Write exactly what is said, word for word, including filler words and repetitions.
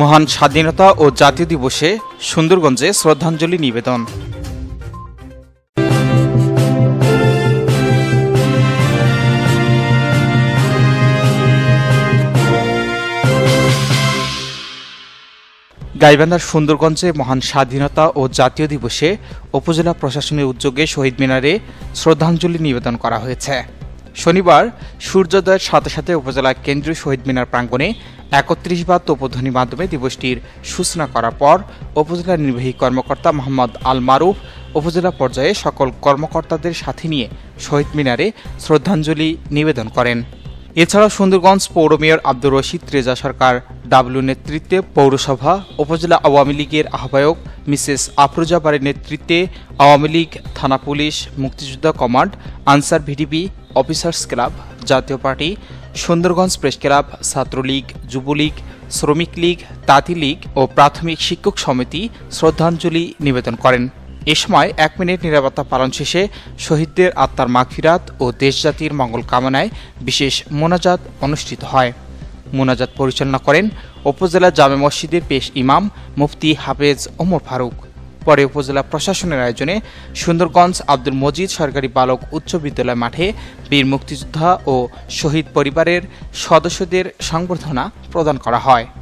মহান স্বাধীনতা ও জাতীয় দিবসে সুন্দরগঞ্জে শ্রদ্ধাঞ্জলি নিবেদন। গাইবান্ধার সুন্দরগঞ্জে মহান স্বাধীনতা ও জাতীয় দিবসে উপজেলা প্রশাসনের উদ্যোগে শহীদ মিনারে শ্রদ্ধাঞ্জলি নিবেদন করা হয়েছে। শনিবার সূর্যোদয়ের সাথে সাথে উপজেলা কেন্দ্রীয় শহীদ মিনার প্রাঙ্গণে একত্রিশ বার তোপধ্বনির মাধ্যমে দিবসটির সূচনা করার পর উপজেলা নির্বাহী কর্মকর্তা মোহাম্মদ আল মারুফ উপজেলা পর্যায়ে সকল কর্মকর্তাদের সাথে নিয়ে শহীদ মিনারে শ্রদ্ধাঞ্জলি নিবেদন করেন। এছাড়াও সুন্দরগঞ্জ পৌর মেয়র আব্দুর রশিদ রেজা সরকার ডাবলু নেতৃত্বে পৌরসভা, উপজেলা আওয়ামী লীগের আহ্বায়ক মিসেস আফরোজা বারের নেতৃত্বে আওয়ামী লীগ, থানা পুলিশ, মুক্তিযোদ্ধা command, Ansar VDP, officers club, Jatiya party, Sundarganj press club, Chhatra League, Jubo League, Sramik league, তাঁতি লীগ ও প্রাথমিক শিক্ষক সমিতি শ্রদ্ধাঞ্জলি নিবেদন করেন। এ সময় এক মিনিট নীরবতা পালন শেষে শহীদদের আত্মার মাগফিরাত ও দেশজাতির মঙ্গল কামনায় বিশেষ মোনাজাত অনুষ্ঠিত হয়। মোনাজাত পরিচালনা করেন উপজেলা জামে মসজিদের পেশ ইমাম মুফতি হাফেজ ওমর ফারুক। পরে উপজেলা প্রশাসনের আয়োজনে সুন্দরগঞ্জ আব্দুল মজিদ সরকারি বালক উচ্চ বিদ্যালয় মাঠে বীর মুক্তিযোদ্ধা ও শহীদ পরিবারের সদস্যদের সংবর্ধনা প্রদান করা হয়।